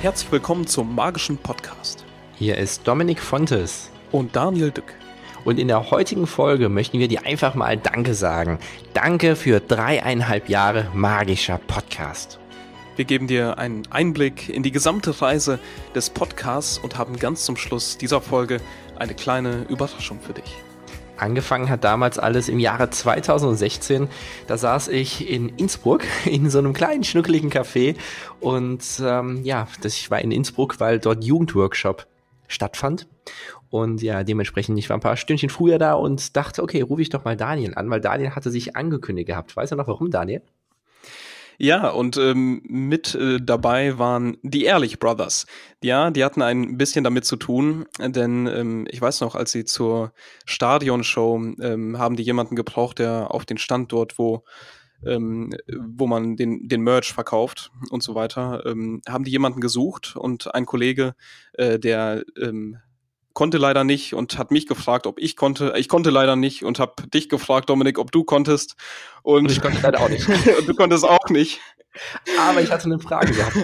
Herzlich willkommen zum Magischen Podcast. Hier ist Dominik Fontes und Daniel Dück. Und in der heutigen Folge möchten wir dir einfach mal Danke sagen. Danke für 3,5 Jahre Magischer Podcast. Wir geben dir einen Einblick in die gesamte Reise des Podcasts und haben ganz zum Schluss dieser Folge eine kleine Überraschung für dich. Angefangen hat damals alles im Jahre 2016. Da saß ich in Innsbruck in so einem kleinen, schnuckeligen Café. Und ich war in Innsbruck, weil dort Jugendworkshop stattfand. Und ja, dementsprechend, ich war ein paar Stündchen früher da und dachte, okay, rufe ich doch mal Daniel an, weil Daniel hatte sich angekündigt gehabt. Weißt du noch, warum, Daniel? Ja, und dabei waren die Ehrlich Brothers. Ja, die hatten ein bisschen damit zu tun, denn ich weiß noch, als sie zur Stadionshow haben die jemanden gebraucht, der auf den Stand dort, wo man den Merch verkauft und so weiter, haben die jemanden gesucht und ein Kollege, der konnte leider nicht und hat mich gefragt, ob ich konnte. Ich konnte leider nicht und habe dich gefragt, Dominik, ob du konntest. Und ich konnte leider auch nicht. Und du konntest auch nicht. Aber ich hatte eine Frage gehabt,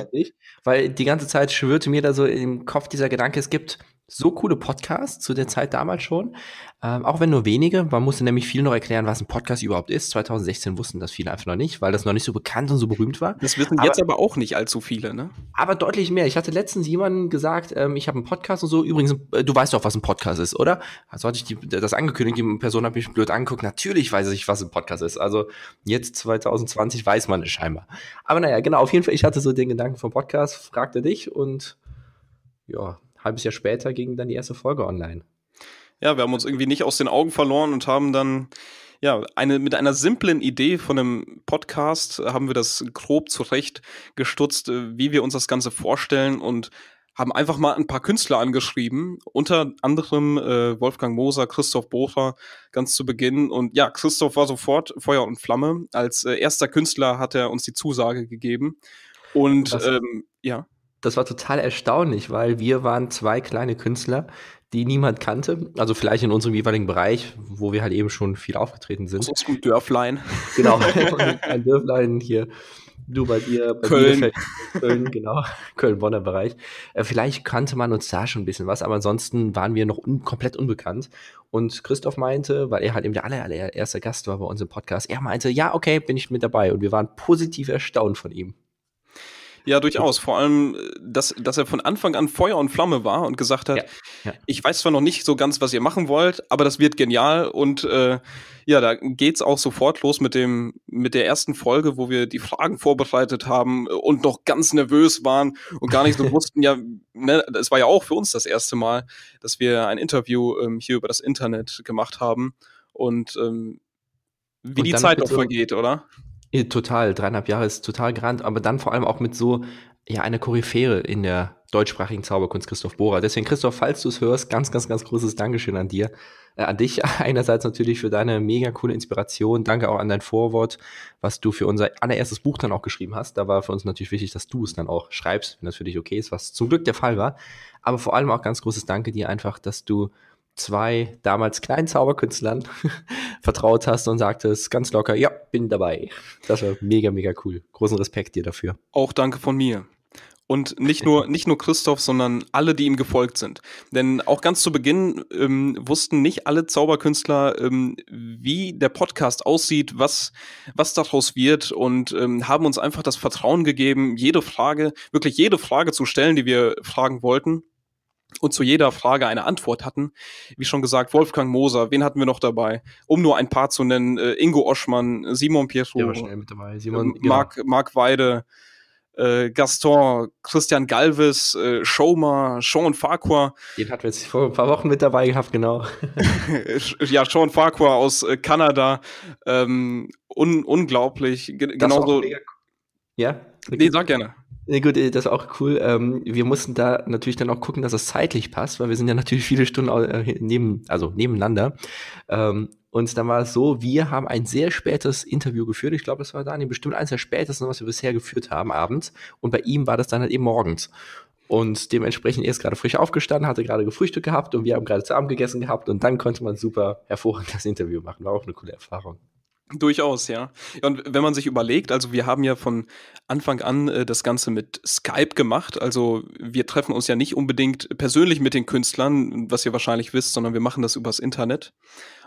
weil die ganze Zeit schwirrte mir da so im Kopf dieser Gedanke, es gibt so coole Podcasts zu der Zeit damals schon, auch wenn nur wenige. Man musste nämlich viel noch erklären, was ein Podcast überhaupt ist. 2016 wussten das viele einfach noch nicht, weil das noch nicht so bekannt und so berühmt war. Das wissen aber, jetzt aber auch nicht allzu viele, ne? Aber deutlich mehr. Ich hatte letztens jemandem gesagt, ich habe einen Podcast und so. Übrigens, du weißt doch, was ein Podcast ist, oder? Also hatte ich das angekündigt, die Person hat mich blöd angeguckt. Natürlich weiß ich, was ein Podcast ist. Also jetzt 2020 weiß man es scheinbar. Aber naja, genau, auf jeden Fall, ich hatte so den Gedanken vom Podcast, fragte dich und ja, halbes Jahr später ging dann die erste Folge online. Ja, wir haben uns irgendwie nicht aus den Augen verloren und haben dann, ja, mit einer simplen Idee von einem Podcast haben wir das grob zurechtgestutzt, wie wir uns das Ganze vorstellen und haben einfach mal ein paar Künstler angeschrieben, unter anderem Wolfgang Moser, Christoph Bocher, ganz zu Beginn. Und ja, Christoph war sofort Feuer und Flamme. Als erster Künstler hat er uns die Zusage gegeben. Und ja. Das war total erstaunlich, weil wir waren zwei kleine Künstler, die niemand kannte. Also vielleicht in unserem jeweiligen Bereich, wo wir halt eben schon viel aufgetreten sind. So ein Dörflein. Genau, ein Dörflein hier. Du bei dir, bei Köln, genau, Köln-Bonner Bereich. Vielleicht kannte man uns da schon ein bisschen was, aber ansonsten waren wir noch komplett unbekannt. Und Christoph meinte, weil er halt eben der allererste Gast war bei unserem Podcast, er meinte, ja, okay, bin ich mit dabei. Und wir waren positiv erstaunt von ihm. Ja, durchaus. Vor allem, dass er von Anfang an Feuer und Flamme war und gesagt hat, ja. Ich weiß zwar noch nicht so ganz, was ihr machen wollt, aber das wird genial. Und ja, da geht's auch sofort los mit der ersten Folge, wo wir die Fragen vorbereitet haben und noch ganz nervös waren und gar nicht so wussten, ja, ne, es war ja auch für uns das erste Mal, dass wir ein Interview hier über das Internet gemacht haben und wie die Zeit auch vergeht, oder? Total, 3,5 Jahre ist total grand, aber dann vor allem auch mit so, ja, einer Koryphäre in der deutschsprachigen Zauberkunst, Christoph Borer. Deswegen, Christoph, falls du es hörst, ganz, ganz, ganz großes Dankeschön an dir, an dich einerseits natürlich für deine mega coole Inspiration, danke auch an dein Vorwort, was du für unser allererstes Buch dann auch geschrieben hast. Da war für uns natürlich wichtig, dass du es dann auch schreibst, wenn das für dich okay ist, was zum Glück der Fall war. Aber vor allem auch ganz großes Danke dir einfach, dass du zwei damals kleinen Zauberkünstlern vertraut hast und sagtest ganz locker, ja, bin dabei. Das war mega, mega cool. Großen Respekt dir dafür. Auch danke von mir. Und nicht nur Christoph, sondern alle, die ihm gefolgt sind. Denn auch ganz zu Beginn wussten nicht alle Zauberkünstler, wie der Podcast aussieht, was daraus wird und haben uns einfach das Vertrauen gegeben, wirklich jede Frage zu stellen, die wir fragen wollten. Und zu jeder Frage eine Antwort hatten. Wie schon gesagt, Wolfgang Moser, wen hatten wir noch dabei? Um nur ein paar zu nennen, Ingo Oschmann, Simon Pierfrou, der war schnell mit dabei. Marc Weide, Gaston, Christian Galvis, Schoma, Sean Farquhar. Den hatten wir jetzt vor ein paar Wochen mit dabei gehabt, genau. Ja, Sean Farquhar aus Kanada. Unglaublich. Genauso. Ja? Nee, sag gerne. Nee, gut, das ist auch cool. Wir mussten da natürlich dann auch gucken, dass das zeitlich passt, weil wir sind ja natürlich viele Stunden nebeneinander. Und dann war es so, wir haben ein sehr spätes Interview geführt. Ich glaube, das war Daniel bestimmt eines der spätesten, was wir bisher geführt haben, abends. Und bei ihm war das dann halt eben morgens. Und dementsprechend, er ist gerade frisch aufgestanden, hatte gerade gefrühstückt gehabt und wir haben gerade zu Abend gegessen gehabt. Und dann konnte man super hervorragend das Interview machen. War auch eine coole Erfahrung. Durchaus, ja. Und wenn man sich überlegt, also wir haben ja von Anfang an das Ganze mit Skype gemacht, also wir treffen uns ja nicht unbedingt persönlich mit den Künstlern, was ihr wahrscheinlich wisst, sondern wir machen das übers Internet.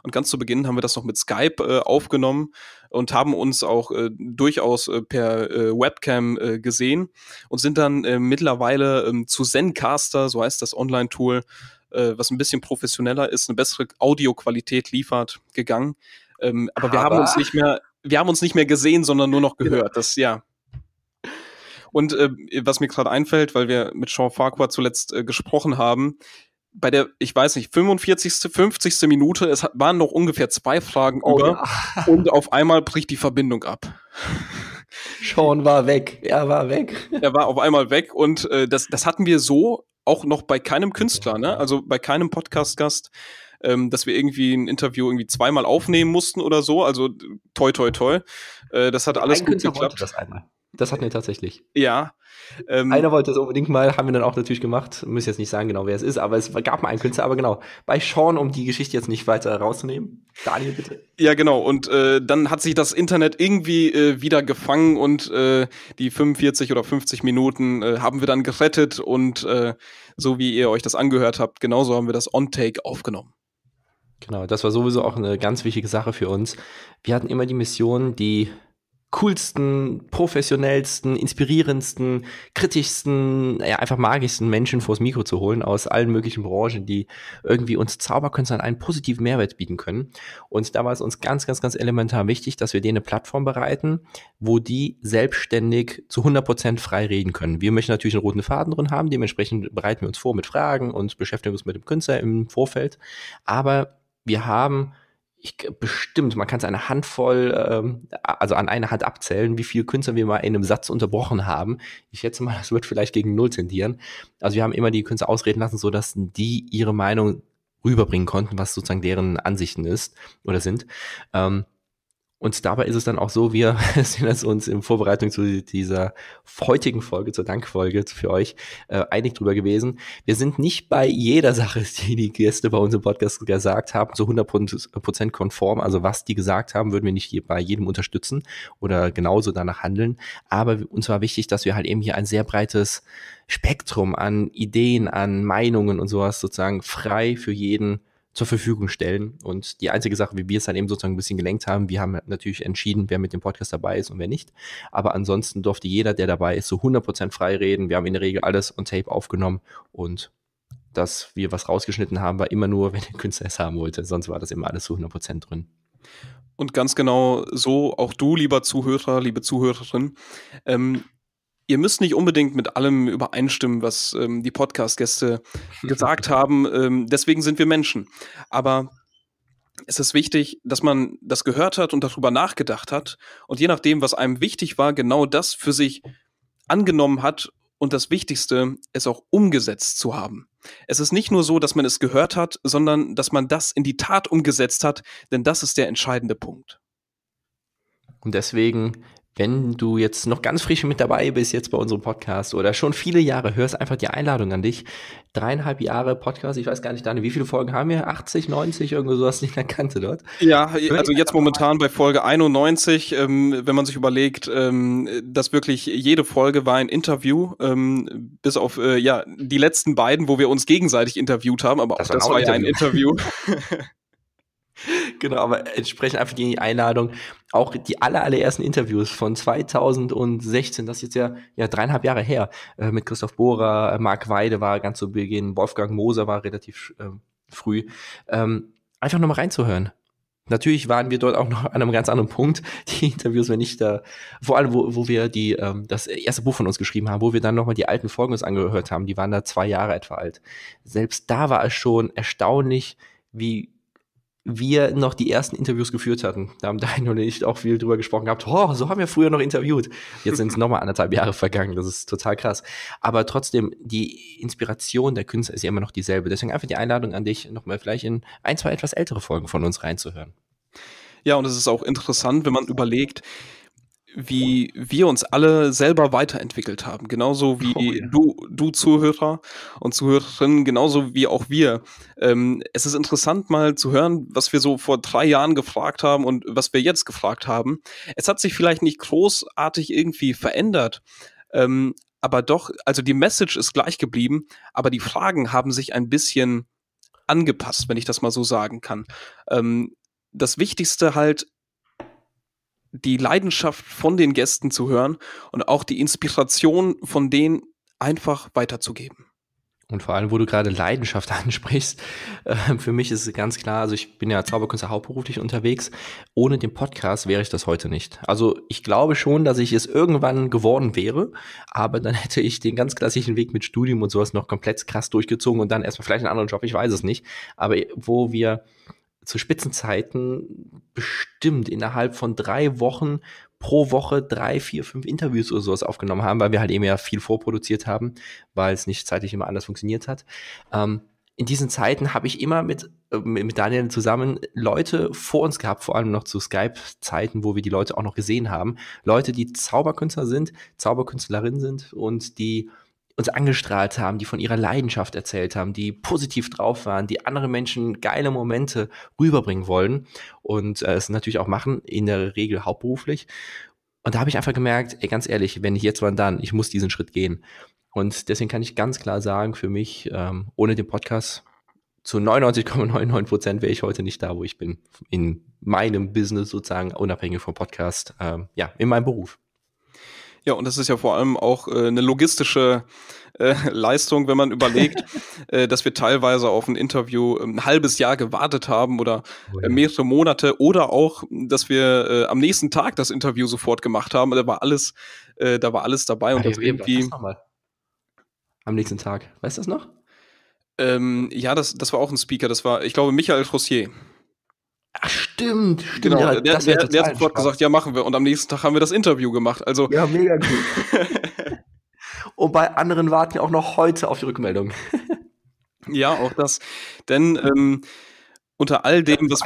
Und ganz zu Beginn haben wir das noch mit Skype aufgenommen und haben uns auch durchaus per Webcam gesehen und sind dann mittlerweile zu ZenCaster, so heißt das Online-Tool, was ein bisschen professioneller ist, eine bessere Audioqualität liefert, gegangen. Aber wir haben uns nicht mehr gesehen, sondern nur noch gehört. Das, ja. Und was mir gerade einfällt, weil wir mit Sean Farquhar zuletzt gesprochen haben, bei der, ich weiß nicht, 45., 50. Minute, es waren noch ungefähr 2 Fragen über, ja. Und auf einmal bricht die Verbindung ab. Sean war weg. Er war weg. Er war auf einmal weg und das hatten wir so auch noch bei keinem Künstler, ne? Also bei keinem Podcast-Gast. Dass wir irgendwie ein Interview irgendwie 2-mal aufnehmen mussten oder so, also toi toi toi. Das hat alles gut geklappt. Wollte das einmal. Das hatten wir tatsächlich. Ja. Einer wollte das unbedingt mal, haben wir dann auch natürlich gemacht. Müssen jetzt nicht sagen genau, wer es ist, aber es gab mal einen Künstler, aber genau. Bei Sean, um die Geschichte jetzt nicht weiter rauszunehmen. Daniel, bitte. Ja, genau. Und dann hat sich das Internet irgendwie wieder gefangen und die 45 oder 50 Minuten haben wir dann gerettet und so wie ihr euch das angehört habt, genauso haben wir das On-Take aufgenommen. Genau, das war sowieso auch eine ganz wichtige Sache für uns. Wir hatten immer die Mission, die coolsten, professionellsten, inspirierendsten, kritischsten, ja, einfach magischsten Menschen vors Mikro zu holen aus allen möglichen Branchen, die irgendwie uns Zauberkünstlern einen positiven Mehrwert bieten können. Und da war es uns ganz, ganz, ganz elementar wichtig, dass wir denen eine Plattform bereiten, wo die selbstständig zu 100% frei reden können. Wir möchten natürlich einen roten Faden drin haben, dementsprechend bereiten wir uns vor mit Fragen und beschäftigen uns mit dem Künstler im Vorfeld. Aber wir haben bestimmt, man kann es eine Handvoll, also an einer Hand abzählen, wie viele Künstler wir mal in einem Satz unterbrochen haben. Ich schätze mal, das wird vielleicht gegen 0 tendieren. Also wir haben immer die Künstler ausreden lassen, sodass die ihre Meinung rüberbringen konnten, was sozusagen deren Ansichten ist oder sind. Und dabei ist es dann auch so, wir sind es uns in Vorbereitung zu dieser heutigen Folge, zur Dankfolge für euch, einig drüber gewesen. Wir sind nicht bei jeder Sache, die die Gäste bei uns im Podcast gesagt haben, zu 100% konform. Also was die gesagt haben, würden wir nicht bei jedem unterstützen oder genauso danach handeln. Aber uns war wichtig, dass wir halt eben hier ein sehr breites Spektrum an Ideen, an Meinungen und sowas sozusagen frei für jeden zur Verfügung stellen. Und die einzige Sache, wie wir es dann eben sozusagen ein bisschen gelenkt haben, wir haben natürlich entschieden, wer mit dem Podcast dabei ist und wer nicht. Aber ansonsten durfte jeder, der dabei ist, zu 100% frei reden. Wir haben in der Regel alles on Tape aufgenommen und dass wir was rausgeschnitten haben, war immer nur, wenn der Künstler es haben wollte. Sonst war das immer alles zu 100% drin. Und ganz genau so, auch du, lieber Zuhörer, liebe Zuhörerin, ihr müsst nicht unbedingt mit allem übereinstimmen, was die Podcast-Gäste gesagt haben. Deswegen sind wir Menschen. Aber es ist wichtig, dass man das gehört hat und darüber nachgedacht hat. Und je nachdem, was einem wichtig war, genau das für sich angenommen hat. Und das Wichtigste, es auch umgesetzt zu haben. Es ist nicht nur so, dass man es gehört hat, sondern dass man das in die Tat umgesetzt hat. Denn das ist der entscheidende Punkt. Und deswegen, wenn du jetzt noch ganz frisch mit dabei bist jetzt bei unserem Podcast oder schon viele Jahre, hörst einfach die Einladung an dich. 3,5 Jahre Podcast, ich weiß gar nicht, Daniel, wie viele Folgen haben wir? 80, 90, irgendwo sowas in der Kante dort? Ja, also jetzt momentan bei Folge 91, wenn man sich überlegt, dass wirklich jede Folge war ein Interview, bis auf ja die letzten beiden, wo wir uns gegenseitig interviewt haben, aber das war ja ein Interview. Genau, aber entsprechend einfach die Einladung. Auch die allerersten Interviews von 2016, das ist jetzt ja 3,5 Jahre her, mit Christoph Borer, Marc Weide war ganz zu Beginn, Wolfgang Moser war relativ früh. Einfach nochmal reinzuhören. Natürlich waren wir dort auch noch an einem ganz anderen Punkt. Die Interviews, wenn nicht da, vor allem, wo wir das erste Buch von uns geschrieben haben, wo wir dann nochmal die alten Folgen uns angehört haben, die waren da 2 Jahre etwa alt. Selbst da war es schon erstaunlich, wie wir noch die ersten Interviews geführt hatten. Da haben Daniel und ich auch viel drüber gesprochen gehabt. Oh, so haben wir früher noch interviewt. Jetzt sind es nochmal anderthalb Jahre vergangen. Das ist total krass. Aber trotzdem, die Inspiration der Künstler ist ja immer noch dieselbe. Deswegen einfach die Einladung an dich, nochmal vielleicht in 1, 2 etwas ältere Folgen von uns reinzuhören. Ja, und es ist auch interessant, wenn man überlegt, wie wir uns alle selber weiterentwickelt haben. Genauso wie du Zuhörer und Zuhörerinnen, genauso wie auch wir. Es ist interessant, mal zu hören, was wir so vor 3 Jahren gefragt haben und was wir jetzt gefragt haben. Es hat sich vielleicht nicht großartig irgendwie verändert, aber doch, also die Message ist gleich geblieben, aber die Fragen haben sich ein bisschen angepasst, wenn ich das mal so sagen kann. Das Wichtigste halt, die Leidenschaft von den Gästen zu hören und auch die Inspiration von denen einfach weiterzugeben. Und vor allem, wo du gerade Leidenschaft ansprichst, für mich ist es ganz klar, also ich bin ja Zauberkünstler hauptberuflich unterwegs, ohne den Podcast wäre ich das heute nicht. Also ich glaube schon, dass ich es irgendwann geworden wäre, aber dann hätte ich den ganz klassischen Weg mit Studium und sowas noch komplett krass durchgezogen und dann erstmal vielleicht einen anderen Job, ich weiß es nicht, aber wo wir zu Spitzenzeiten bestimmt innerhalb von 3 Wochen pro Woche 3, 4, 5 Interviews oder sowas aufgenommen haben, weil wir halt eben ja viel vorproduziert haben, weil es nicht zeitlich immer anders funktioniert hat. In diesen Zeiten habe ich immer mit Daniel zusammen Leute vor uns gehabt, vor allem noch zu Skype-Zeiten, wo wir die Leute auch noch gesehen haben. Leute, die Zauberkünstler sind, Zauberkünstlerinnen sind und die uns angestrahlt haben, die von ihrer Leidenschaft erzählt haben, die positiv drauf waren, die andere Menschen geile Momente rüberbringen wollen und es natürlich auch machen, in der Regel hauptberuflich. Und da habe ich einfach gemerkt, ey, ganz ehrlich, wenn nicht jetzt, wann dann? Ich muss diesen Schritt gehen. Und deswegen kann ich ganz klar sagen, für mich, ohne den Podcast, zu 99,99% wäre ich heute nicht da, wo ich bin. In meinem Business sozusagen, unabhängig vom Podcast, in meinem Beruf. Ja, und das ist ja vor allem auch eine logistische Leistung, wenn man überlegt, dass wir teilweise auf ein Interview ein halbes Jahr gewartet haben oder mehrere Monate oder auch, dass wir am nächsten Tag das Interview sofort gemacht haben. Da war alles dabei. Ja, und das irgendwie am nächsten Tag. Weißt du das noch? Ja, das war auch ein Speaker. Das war, ich glaube, Michael Frossier. Ach, stimmt. Genau, ja, der hat sofort gesagt, ja, machen wir. Und am nächsten Tag haben wir das Interview gemacht. Also, ja, mega cool. Und bei anderen warten wir auch noch heute auf die Rückmeldung. Ja, auch das. Denn unter all dem, was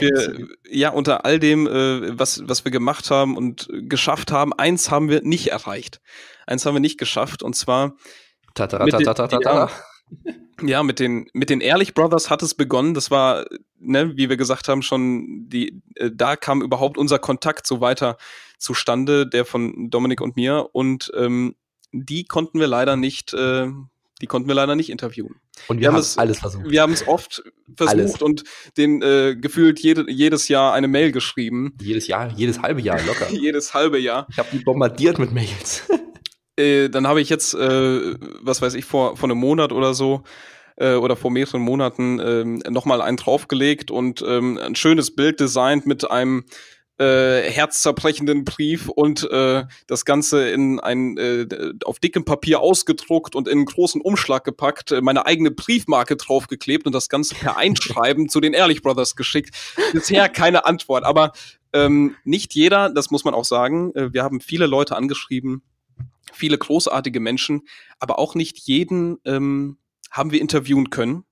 wir gemacht haben und geschafft haben, eins haben wir nicht erreicht. Eins haben wir nicht geschafft, und zwar ja, mit den Ehrlich Brothers hat es begonnen. Das war, wie wir gesagt haben, schon da kam überhaupt unser Kontakt so weiter zustande, der von Dominik und mir. Und die konnten wir leider nicht interviewen. Und wir haben es alles versucht. Wir haben es oft versucht und den gefühlt jedes Jahr eine Mail geschrieben. Jedes halbe Jahr locker. Jedes halbe Jahr. Ich habe die bombardiert mit Mails. Dann habe ich jetzt, was weiß ich, vor einem Monat oder so oder vor mehreren Monaten nochmal einen draufgelegt und ein schönes Bild designt mit einem herzzerbrechenden Brief und das Ganze in auf dickem Papier ausgedruckt und in einen großen Umschlag gepackt, meine eigene Briefmarke draufgeklebt und das Ganze per Einschreiben zu den Ehrlich Brothers geschickt. Bisher keine Antwort, aber nicht jeder, das muss man auch sagen, wir haben viele Leute angeschrieben, viele großartige Menschen, aber auch nicht jeden haben wir interviewen können.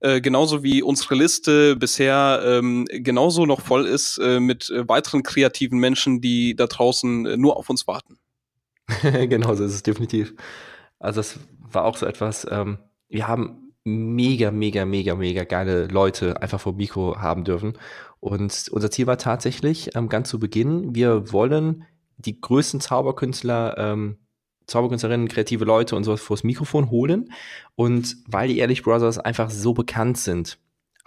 Genauso wie unsere Liste bisher genauso noch voll ist mit weiteren kreativen Menschen, die da draußen nur auf uns warten. Genau, so ist es definitiv. Also das war auch so etwas, wir haben mega geile Leute einfach vor Mikro haben dürfen. Und unser Ziel war tatsächlich, ganz zu Beginn, wir wollen die größten Zauberkünstler, Zauberkünstlerinnen, kreative Leute und sowas vors Mikrofon holen. Und weil die Ehrlich Brothers einfach so bekannt sind,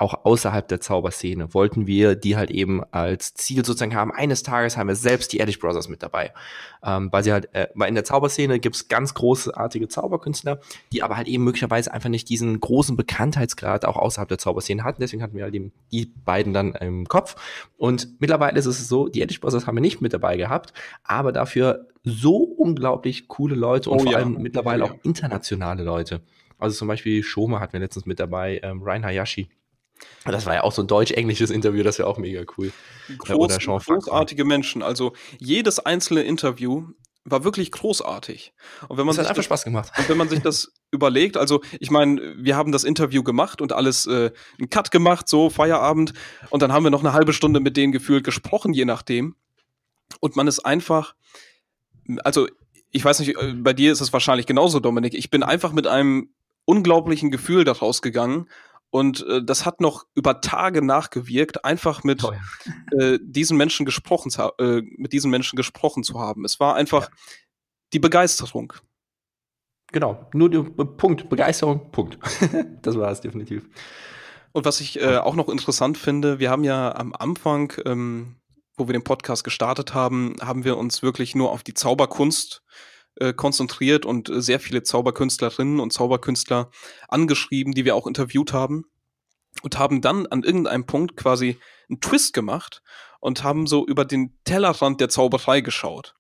auch außerhalb der Zauberszene, wollten wir die halt eben als Ziel sozusagen haben. Eines Tages haben wir selbst die Ehrlich Brothers mit dabei. Weil sie halt, in der Zauberszene gibt es ganz großartige Zauberkünstler, die aber halt eben möglicherweise einfach nicht diesen großen Bekanntheitsgrad auch außerhalb der Zauberszene hatten. Deswegen hatten wir halt eben die beiden dann im Kopf. Und mittlerweile ist es so, die Ehrlich Brothers haben wir nicht mit dabei gehabt, aber dafür so unglaublich coole Leute und vor allem mittlerweile auch internationale Leute. Also zum Beispiel Schoma hatten wir letztens mit dabei, Ryan Hayashi. Das war ja auch so ein deutsch-englisches Interview, das war auch mega cool. Oder Sean Farquhar. Großartige Menschen, also jedes einzelne Interview war wirklich großartig. Und wenn man das hat einfach Spaß gemacht. Und wenn man sich das überlegt, also ich meine, wir haben das Interview gemacht und alles einen Cut gemacht, so Feierabend, und dann haben wir noch eine halbe Stunde mit denen gefühlt gesprochen, je nachdem. Und man ist einfach also ich weiß nicht, bei dir ist es wahrscheinlich genauso, Dominik. Ich bin einfach mit einem unglaublichen Gefühl da rausgegangen und das hat noch über Tage nachgewirkt, einfach mit diesen Menschen gesprochen zu haben. Es war einfach die Begeisterung. Genau, nur der Punkt, Begeisterung, Punkt. Das war es definitiv. Und was ich auch noch interessant finde, wir haben ja am Anfang, wo wir den Podcast gestartet haben, haben wir uns wirklich nur auf die Zauberkunst konzentriert und sehr viele Zauberkünstlerinnen und Zauberkünstler angeschrieben, die wir auch interviewt haben und haben dann an irgendeinem Punkt quasi einen Twist gemacht und haben so über den Tellerrand der Zauberei geschaut.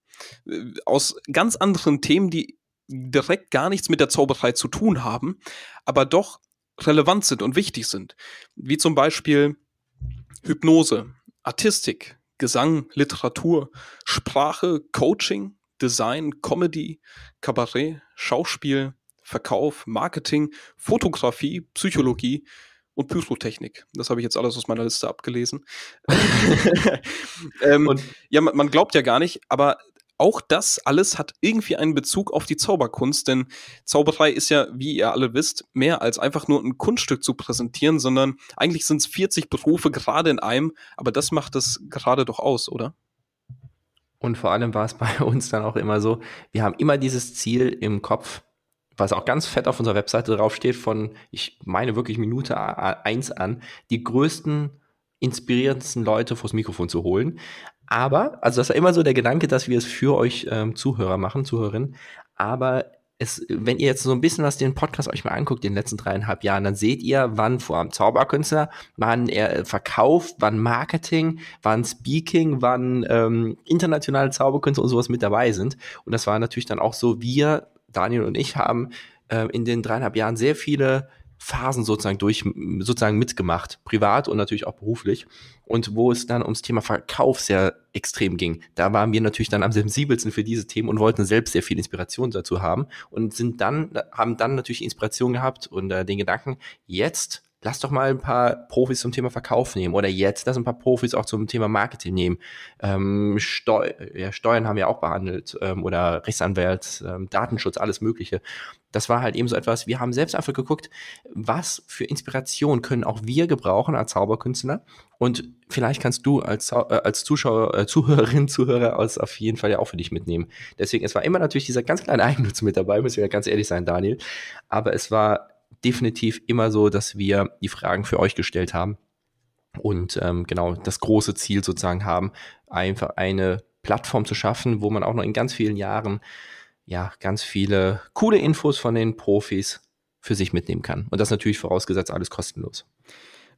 Aus ganz anderen Themen, die direkt gar nichts mit der Zauberei zu tun haben, aber doch relevant sind und wichtig sind. Wie zum Beispiel Hypnose, Artistik, Gesang, Literatur, Sprache, Coaching, Design, Comedy, Kabarett, Schauspiel, Verkauf, Marketing, Fotografie, Psychologie und Pyrotechnik. Das habe ich jetzt alles aus meiner Liste abgelesen. Ja, man glaubt ja gar nicht, aber auch das alles hat irgendwie einen Bezug auf die Zauberkunst, denn Zauberei ist ja, wie ihr alle wisst, mehr als einfach nur ein Kunststück zu präsentieren, sondern eigentlich sind es 40 Berufe gerade in einem, aber das macht es gerade doch aus, oder? Und vor allem war es bei uns dann auch immer so, wir haben immer dieses Ziel im Kopf, was auch ganz fett auf unserer Webseite draufsteht, von, ich meine wirklich Minute 1 an, die größten, inspirierendsten Leute vors Mikrofon zu holen. Aber, also das war immer so der Gedanke, dass wir es für euch Zuhörer machen, Zuhörerinnen, aber wenn ihr jetzt so ein bisschen was den Podcast euch mal anguckt in den letzten 3,5 Jahren, dann seht ihr, wann vor allem Zauberkünstler, wann Verkauf, wann Marketing, wann Speaking, wann internationale Zauberkünstler und sowas mit dabei sind. Und das war natürlich dann auch so, wir, Daniel und ich, haben in den 3,5 Jahren sehr viele Phasen sozusagen mitgemacht, privat und natürlich auch beruflich. Und wo es dann ums Thema Verkauf sehr extrem ging, da waren wir natürlich dann am sensibelsten für diese Themen und wollten selbst sehr viel Inspiration dazu haben und haben dann natürlich Inspiration gehabt und den Gedanken, jetzt lass doch mal ein paar Profis zum Thema Verkauf nehmen oder jetzt lass ein paar Profis auch zum Thema Marketing nehmen. Steuern haben wir auch behandelt oder Rechtsanwalt, Datenschutz, alles Mögliche. Das war halt eben so etwas, wir haben selbst einfach geguckt, was für Inspiration können auch wir gebrauchen als Zauberkünstler und vielleicht kannst du als Zuschauer, Zuhörerin, Zuhörer auf jeden Fall ja auch für dich mitnehmen. Deswegen, es war immer natürlich dieser ganz kleine Eigennutz mit dabei, müssen wir ja ganz ehrlich sein, Daniel, aber es war definitiv immer so, dass wir die Fragen für euch gestellt haben und genau das große Ziel sozusagen haben, einfach eine Plattform zu schaffen, wo man auch noch in ganz vielen Jahren ja ganz viele coole Infos von den Profis für sich mitnehmen kann. Und das natürlich vorausgesetzt alles kostenlos.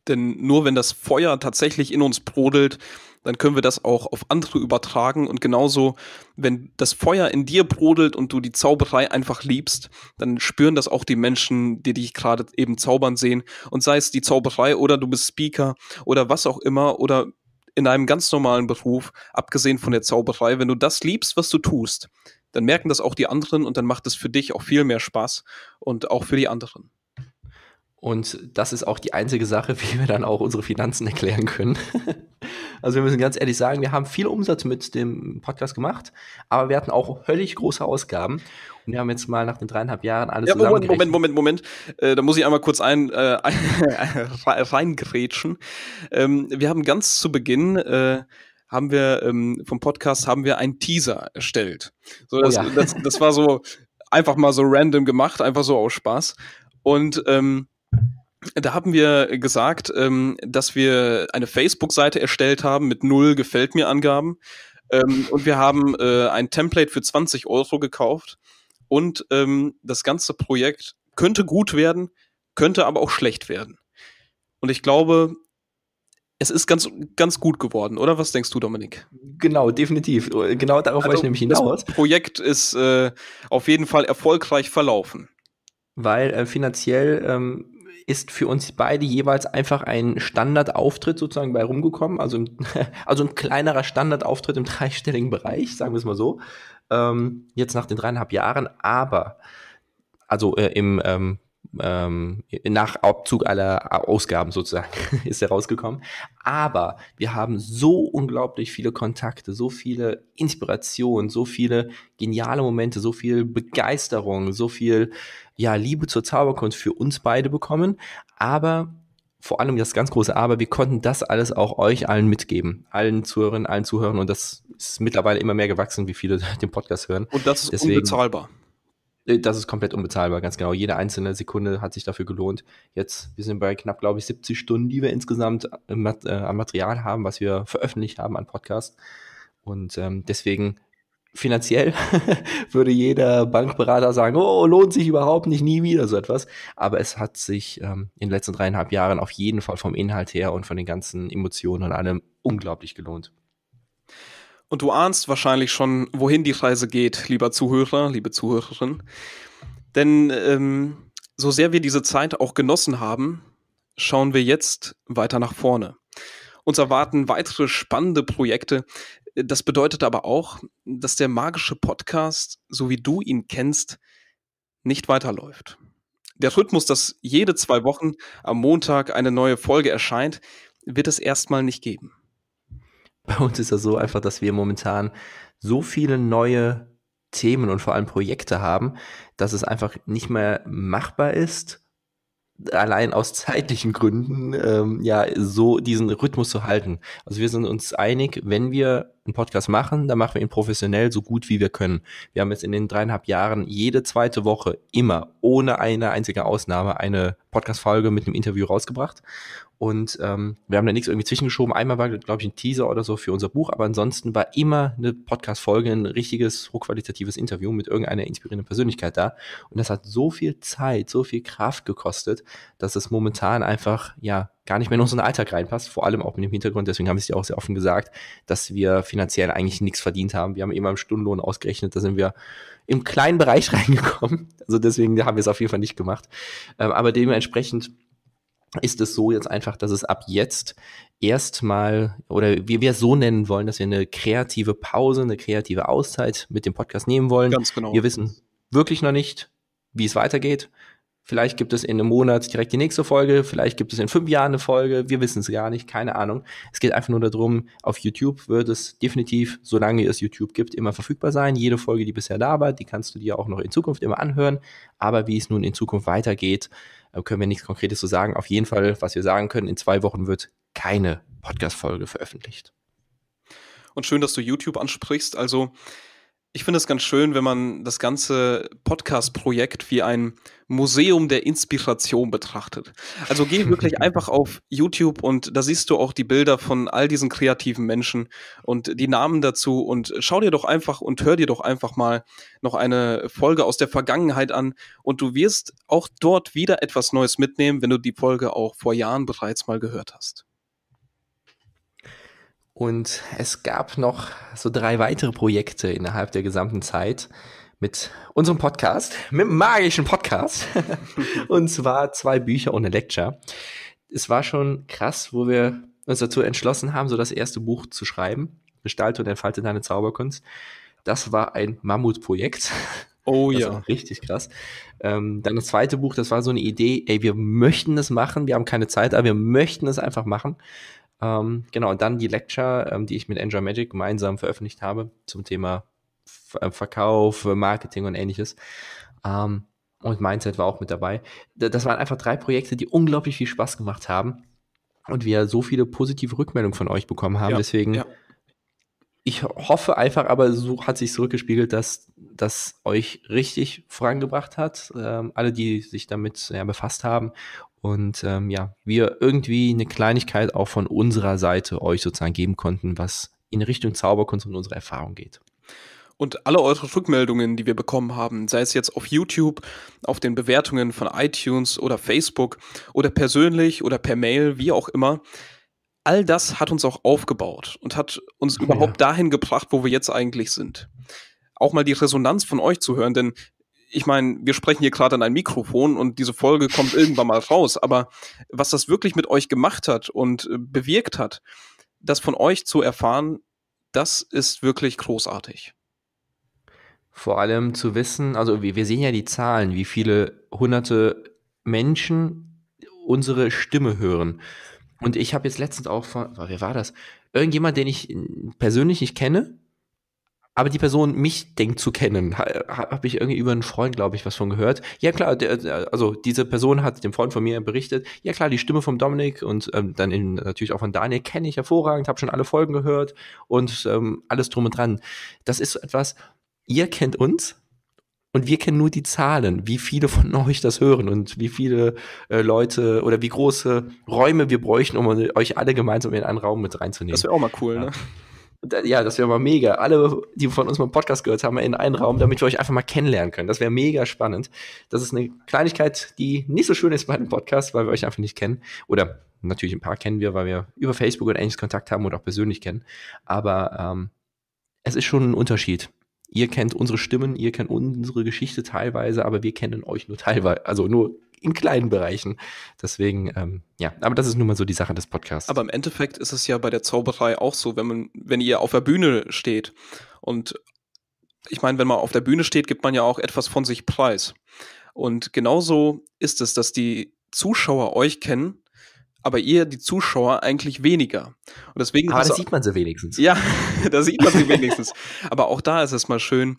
Denn nur wenn das Feuer tatsächlich in uns brodelt, dann können wir das auch auf andere übertragen. Und genauso, wenn das Feuer in dir brodelt und du die Zauberei einfach liebst, dann spüren das auch die Menschen, die dich gerade eben zaubern sehen. Und sei es die Zauberei oder du bist Speaker oder was auch immer oder in einem ganz normalen Beruf, abgesehen von der Zauberei, wenn du das liebst, was du tust, dann merken das auch die anderen und dann macht es für dich auch viel mehr Spaß und auch für die anderen. Und das ist auch die einzige Sache, wie wir dann auch unsere Finanzen erklären können. Also wir müssen ganz ehrlich sagen, wir haben viel Umsatz mit dem Podcast gemacht, aber wir hatten auch höllisch große Ausgaben. Und wir haben jetzt mal nach den 3,5 Jahren alles zusammengerechnet. Moment. Da muss ich einmal kurz reingrätschen. Wir haben ganz zu Beginn vom Podcast haben wir einen Teaser erstellt. So, das war so einfach mal so random gemacht, einfach so aus Spaß. Und da haben wir gesagt, dass wir eine Facebook-Seite erstellt haben mit 0 Gefällt-mir-Angaben. Und wir haben ein Template für 20 Euro gekauft. Und das ganze Projekt könnte gut werden, könnte aber auch schlecht werden. Und ich glaube, es ist ganz, ganz gut geworden, oder? Was denkst du, Dominik? Genau, definitiv. Genau darauf wollte ich nämlich hinaus. Das Projekt ist auf jeden Fall erfolgreich verlaufen. Weil finanziell ist für uns beide jeweils einfach ein Standardauftritt sozusagen bei rumgekommen, also ein kleinerer Standardauftritt im 3-stelligen Bereich, sagen wir es mal so, jetzt nach den 3,5 Jahren, aber also im nach Abzug aller Ausgaben sozusagen ist er rausgekommen. Aber wir haben so unglaublich viele Kontakte, so viele Inspirationen, so viele geniale Momente, so viel Begeisterung, so viel Liebe zur Zauberkunst für uns beide bekommen. Aber vor allem das ganz große Aber, wir konnten das alles auch euch allen mitgeben, allen Zuhörerinnen, allen Zuhörern, und das ist mittlerweile immer mehr gewachsen, wie viele den Podcast hören. Und das ist deswegen unbezahlbar. Das ist komplett unbezahlbar, ganz genau. Jede einzelne Sekunde hat sich dafür gelohnt. Jetzt, wir sind bei knapp, glaube ich, 70 Stunden, die wir insgesamt am Material haben, was wir veröffentlicht haben an Podcast. Und deswegen finanziell würde jeder Bankberater sagen, oh, lohnt sich überhaupt nicht, nie wieder so etwas. Aber es hat sich in den letzten 3,5 Jahren auf jeden Fall vom Inhalt her und von den ganzen Emotionen und allem unglaublich gelohnt. Und du ahnst wahrscheinlich schon, wohin die Reise geht, lieber Zuhörer, liebe Zuhörerin. Denn so sehr wir diese Zeit auch genossen haben, schauen wir jetzt weiter nach vorne. Uns erwarten weitere spannende Projekte. Das bedeutet aber auch, dass der magische Podcast, so wie du ihn kennst, nicht weiterläuft. Der Rhythmus, dass jede 2 Wochen am Montag eine neue Folge erscheint, wird es erstmal nicht geben. Bei uns ist das so einfach, dass wir momentan so viele neue Themen und vor allem Projekte haben, dass es einfach nicht mehr machbar ist, allein aus zeitlichen Gründen, so diesen Rhythmus zu halten. Also wir sind uns einig, wenn wir einen Podcast machen, dann machen wir ihn professionell so gut wie wir können. Wir haben jetzt in den 3,5 Jahren jede 2. Woche immer, ohne eine einzige Ausnahme, eine Podcast-Folge mit einem Interview rausgebracht. Und wir haben da nichts irgendwie zwischengeschoben. Einmal war, glaube ich, ein Teaser oder so für unser Buch, aber ansonsten war immer eine Podcast-Folge, ein richtiges, hochqualitatives Interview mit irgendeiner inspirierenden Persönlichkeit da. Und das hat so viel Zeit, so viel Kraft gekostet, dass es momentan einfach, gar nicht mehr in unseren Alltag reinpasst, vor allem auch mit dem Hintergrund, deswegen haben wir es ja auch sehr offen gesagt, dass wir finanziell eigentlich nichts verdient haben. Wir haben immer im Stundenlohn ausgerechnet, da sind wir im kleinen Bereich reingekommen. Also deswegen haben wir es auf jeden Fall nicht gemacht. Aber dementsprechend ist es so jetzt einfach, dass es ab jetzt erstmal, oder wir so nennen wollen, dass wir eine kreative Pause, eine kreative Auszeit mit dem Podcast nehmen wollen. Ganz genau. Wir wissen wirklich noch nicht, wie es weitergeht. Vielleicht gibt es in einem Monat direkt die nächste Folge, vielleicht gibt es in 5 Jahren eine Folge, wir wissen es gar nicht, keine Ahnung. Es geht einfach nur darum, auf YouTube wird es definitiv, solange es YouTube gibt, immer verfügbar sein. Jede Folge, die bisher da war, die kannst du dir auch noch in Zukunft immer anhören. Aber wie es nun in Zukunft weitergeht, können wir nichts Konkretes zu sagen. Auf jeden Fall, was wir sagen können, in 2 Wochen wird keine Podcast-Folge veröffentlicht. Und schön, dass du YouTube ansprichst. Also ich finde es ganz schön, wenn man das ganze Podcast-Projekt wie ein Museum der Inspiration betrachtet. Also geh wirklich einfach auf YouTube und da siehst du auch die Bilder von all diesen kreativen Menschen und die Namen dazu und schau dir doch einfach und hör dir doch einfach mal noch eine Folge aus der Vergangenheit an und du wirst auch dort wieder etwas Neues mitnehmen, wenn du die Folge auch vor Jahren bereits mal gehört hast. Und es gab noch so 3 weitere Projekte innerhalb der gesamten Zeit mit unserem Podcast, mit dem magischen Podcast. Und zwar 2 Bücher und eine Lecture. Es war schon krass, wo wir uns dazu entschlossen haben, so das erste Buch zu schreiben. Gestalte und entfalte deine Zauberkunst. Das war ein Mammutprojekt. Oh ja. Das war richtig krass. Dann das zweite Buch, das war so eine Idee, wir möchten das machen, wir haben keine Zeit, aber wir möchten es einfach machen. Genau, und dann die Lecture, die ich mit Angel Magic gemeinsam veröffentlicht habe zum Thema Verkauf, Marketing und ähnliches. Und Mindset war auch mit dabei. Das waren einfach 3 Projekte, die unglaublich viel Spaß gemacht haben und wir so viele positive Rückmeldungen von euch bekommen haben. Ja, deswegen, ich hoffe einfach, aber so hat sich zurückgespiegelt, dass das euch richtig vorangebracht hat. Alle, die sich damit befasst haben. Und wir irgendwie eine Kleinigkeit auch von unserer Seite euch sozusagen geben konnten, was in Richtung Zauberkunst und unsere Erfahrung geht. Und alle eure Rückmeldungen, die wir bekommen haben, sei es jetzt auf YouTube, auf den Bewertungen von iTunes oder Facebook oder persönlich oder per Mail, wie auch immer, all das hat uns auch aufgebaut und hat uns überhaupt dahin gebracht, wo wir jetzt eigentlich sind. Auch mal die Resonanz von euch zu hören, denn ich meine, wir sprechen hier gerade an ein Mikrofon und diese Folge kommt irgendwann mal raus, aber was das wirklich mit euch gemacht hat und bewirkt hat, das von euch zu erfahren, das ist wirklich großartig. Vor allem zu wissen, also wir sehen ja die Zahlen, wie viele hunderte Menschen unsere Stimme hören. Und ich habe jetzt letztens auch von, wer war das? Irgendjemand, den ich persönlich nicht kenne, aber die Person mich denkt zu kennen. Habe ich irgendwie über einen Freund, glaube ich, was von gehört. Ja klar, also diese Person hat dem Freund von mir berichtet, ja klar, die Stimme vom Dominik und dann natürlich auch von Daniel kenne ich hervorragend, habe schon alle Folgen gehört und alles drum und dran. Das ist so etwas, ihr kennt uns und wir kennen nur die Zahlen, wie viele von euch das hören und wie viele Leute oder wie große Räume wir bräuchten, um euch alle gemeinsam in einen Raum mit reinzunehmen. Das wäre auch mal cool, ja. Ne? Ja, das wäre mal mega. Alle, die von uns mal einen Podcast gehört haben, in einen Raum, damit wir euch einfach mal kennenlernen können. Das wäre mega spannend. Das ist eine Kleinigkeit, die nicht so schön ist bei einem Podcast, weil wir euch einfach nicht kennen. Oder natürlich ein paar kennen wir, weil wir über Facebook und ähnliches Kontakt haben und auch persönlich kennen. Aber es ist schon ein Unterschied. Ihr kennt unsere Stimmen, ihr kennt unsere Geschichte teilweise, aber wir kennen euch nur teilweise, also nur in kleinen Bereichen. Deswegen, ja, aber das ist nun mal so die Sache des Podcasts. Aber im Endeffekt ist es ja bei der Zauberei auch so, wenn ihr auf der Bühne steht. Und ich meine, wenn man auf der Bühne steht, gibt man ja auch etwas von sich preis. Und genauso ist es, dass die Zuschauer euch kennen, aber ihr, die Zuschauer, eigentlich weniger. Und deswegen aber das sieht man sie wenigstens. Ja, da sieht man sie wenigstens. Aber auch da ist es mal schön,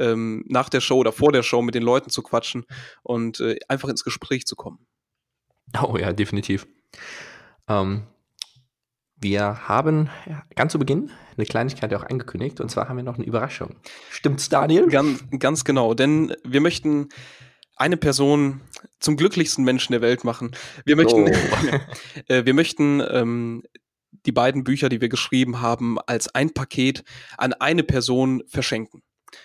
nach der Show oder vor der Show mit den Leuten zu quatschen und einfach ins Gespräch zu kommen. Oh ja, definitiv. Wir haben ganz zu Beginn eine Kleinigkeit auch angekündigt, und zwar haben wir noch eine Überraschung. Stimmt's, Daniel? Ganz genau, denn wir möchten eine Person zum glücklichsten Menschen der Welt machen. Wir möchten die beiden Bücher, die wir geschrieben haben, als ein Paket an eine Person verschenken.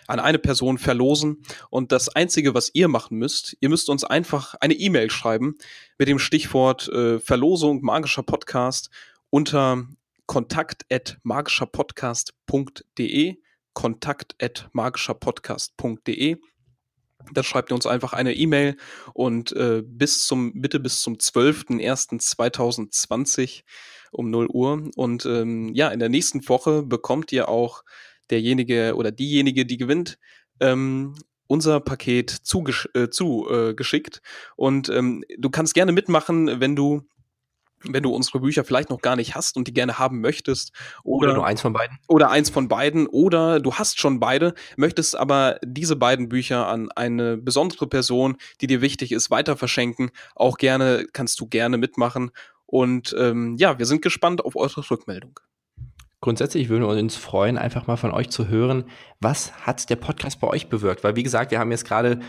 An eine Person verlosen, und das Einzige, was ihr machen müsst, ihr müsst uns einfach eine E-Mail schreiben mit dem Stichwort Verlosung Magischer Podcast unter kontakt@magischerpodcast.de kontakt@magischerpodcast.de. Da schreibt ihr uns einfach eine E-Mail und bitte bis zum 12.01.2020 um 0 Uhr. Und ja, in der nächsten Woche bekommt ihr auch derjenige oder diejenige, die gewinnt, unser Paket zugeschickt. Und du kannst gerne mitmachen, wenn du unsere Bücher vielleicht noch gar nicht hast und die gerne haben möchtest. Oder nur eins von beiden. Oder eins von beiden. Oder du hast schon beide, möchtest aber diese beiden Bücher an eine besondere Person, die dir wichtig ist, weiter verschenken. Auch gerne, kannst du gerne mitmachen. Und ja, wir sind gespannt auf eure Rückmeldung. Grundsätzlich würden wir uns freuen, einfach mal von euch zu hören, was hat der Podcast bei euch bewirkt? Weil, wie gesagt, wir haben jetzt gerade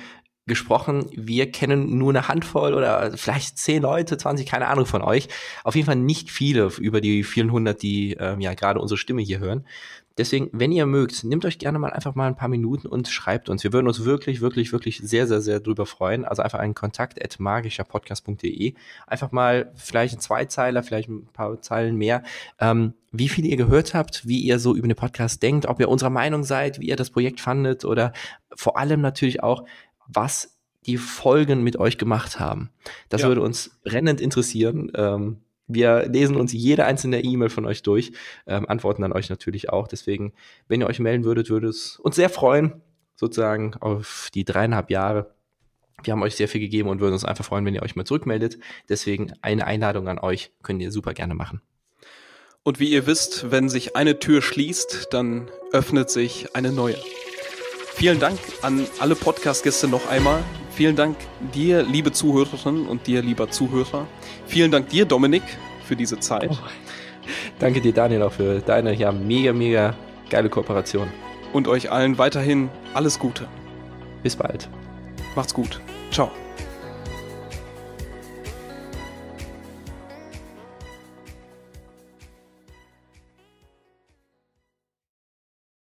gesprochen, wir kennen nur eine Handvoll oder vielleicht 10 Leute, 20, keine Ahnung von euch. Auf jeden Fall nicht viele über die vielen hundert, die ja gerade unsere Stimme hier hören. Deswegen, wenn ihr mögt, nehmt euch gerne mal einfach mal ein paar Minuten und schreibt uns. Wir würden uns wirklich, wirklich, wirklich sehr, sehr, sehr drüber freuen. Also einfach einen kontakt@magischerpodcast.de. Einfach mal vielleicht ein Zweizeiler, vielleicht ein paar Zeilen mehr, wie viel ihr gehört habt, wie ihr so über den Podcast denkt, ob ihr unserer Meinung seid, wie ihr das Projekt fandet oder vor allem natürlich auch, was die Folgen mit euch gemacht haben. Das würde uns brennend interessieren. Wir lesen uns jede einzelne E-Mail von euch durch, antworten an euch natürlich auch. Deswegen, wenn ihr euch melden würdet, würde es uns sehr freuen, sozusagen auf die 3,5 Jahre. Wir haben euch sehr viel gegeben und würden uns einfach freuen, wenn ihr euch mal zurückmeldet. Deswegen eine Einladung an euch, könnt ihr super gerne machen. Und wie ihr wisst, wenn sich eine Tür schließt, dann öffnet sich eine neue. Vielen Dank an alle Podcast-Gäste noch einmal. Vielen Dank dir, liebe Zuhörerinnen, und dir, lieber Zuhörer. Vielen Dank dir, Dominik, für diese Zeit. Oh, danke dir, Daniel, auch für deine mega, mega geile Kooperation. Und euch allen weiterhin alles Gute. Bis bald. Macht's gut. Ciao.